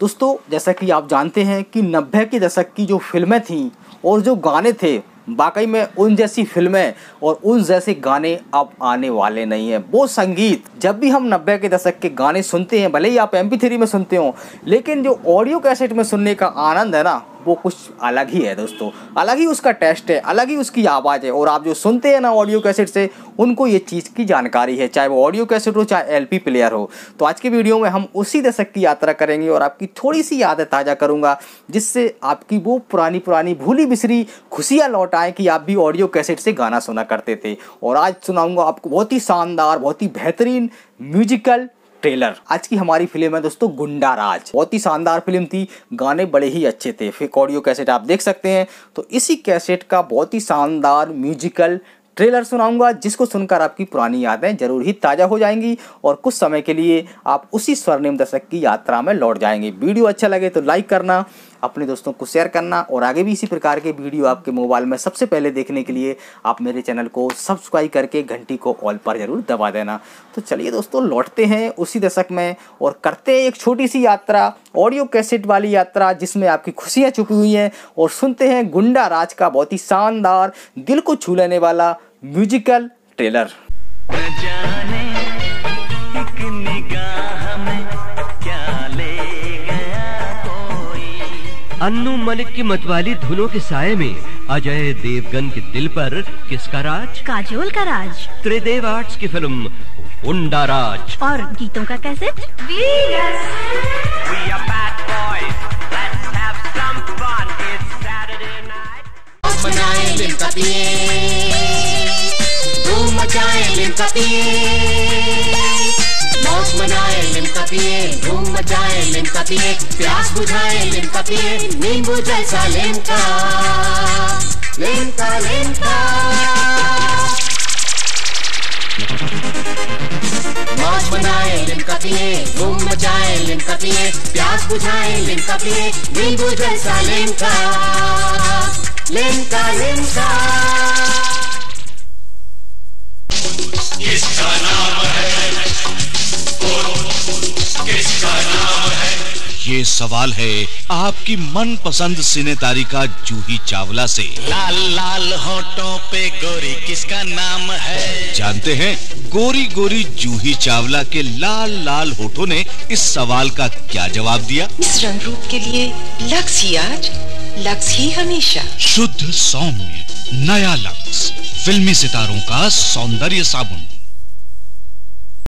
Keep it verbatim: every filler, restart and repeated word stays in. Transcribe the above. दोस्तों जैसा कि आप जानते हैं कि नब्बे के दशक की जो फिल्में थीं और जो गाने थे, वाकई में उन जैसी फिल्में और उन जैसे गाने अब आने वाले नहीं हैं। वो संगीत जब भी हम नब्बे के दशक के गाने सुनते हैं, भले ही आप एम पी थ्री में सुनते हो, लेकिन जो ऑडियो कैसेट में सुनने का आनंद है ना, वो कुछ अलग ही है दोस्तों। अलग ही उसका टेस्ट है, अलग ही उसकी आवाज़ है। और आप जो सुनते हैं ना ऑडियो कैसेट से, उनको ये चीज़ की जानकारी है, चाहे वो ऑडियो कैसेट हो चाहे एलपी प्लेयर हो। तो आज के वीडियो में हम उसी दशक की यात्रा करेंगे और आपकी थोड़ी सी यादें ताज़ा करूँगा, जिससे आपकी वो पुरानी पुरानी भूली बिसरी खुशियाँ लौट आएँ कि आप भी ऑडियो कैसेट से गाना सुना करते थे। और आज सुनाऊँगा आपको बहुत ही शानदार, बहुत ही बेहतरीन म्यूजिकल ट्रेलर। आज की हमारी फिल्म है दोस्तों गुंडाराज। बहुत ही शानदार फिल्म थी, गाने बड़े ही अच्छे थे। फिर ऑडियो कैसेट आप देख सकते हैं। तो इसी कैसेट का बहुत ही शानदार म्यूजिकल ट्रेलर सुनाऊंगा, जिसको सुनकर आपकी पुरानी यादें जरूर ही ताज़ा हो जाएंगी और कुछ समय के लिए आप उसी स्वर्णिम दशक की यात्रा में लौट जाएंगे। वीडियो अच्छा लगे तो लाइक करना, अपने दोस्तों को शेयर करना, और आगे भी इसी प्रकार के वीडियो आपके मोबाइल में सबसे पहले देखने के लिए आप मेरे चैनल को सब्सक्राइब करके घंटी को ऑल पर ज़रूर दबा देना। तो चलिए दोस्तों, लौटते हैं उसी दशक में और करते हैं एक छोटी सी यात्रा, ऑडियो कैसेट वाली यात्रा, जिसमें आपकी खुशियाँ छुपी हुई हैं, और सुनते हैं गुंडाराज का बहुत ही शानदार, दिल को छू लेने वाला म्यूजिकल ट्रेलर। अनू मलिक की मतवाली धुनों के साये में अजय देवगन के दिल पर किसका राज? काजोल का राज। त्रिदेव आर्ट्स की फिल्म गुंडाराज और गीतों का कैसेट। लिमका पिए, धूम मचाए लिमका पिए, मौज मनाए लिमका पिए, धूम मचाए लिमका पिए, प्यास बुझाए लिमका पिए, नींबू जैसा लिमका, लिमका लिमका। मौज मनाए लिमका पिए, धूम मचाए लिमका पिए, प्यास बुझाए लिमका पिए, नींबू जैसा लिमका, लिमका लिमका। किसका नाम है? किसका नाम है? ये सवाल है आपकी मनपसंद सिनेतारिका जूही चावला से। लाल लाल होठों पे गोरी किसका नाम है? जानते हैं गोरी गोरी जूही चावला के लाल लाल होठों ने इस सवाल का क्या जवाब दिया? इस रंग रूप के लिए लक्स ही आज, लक्स ही हमेशा। शुद्ध सौम्य नया लक्स, फिल्मी सितारों का सौंदर्य साबुन।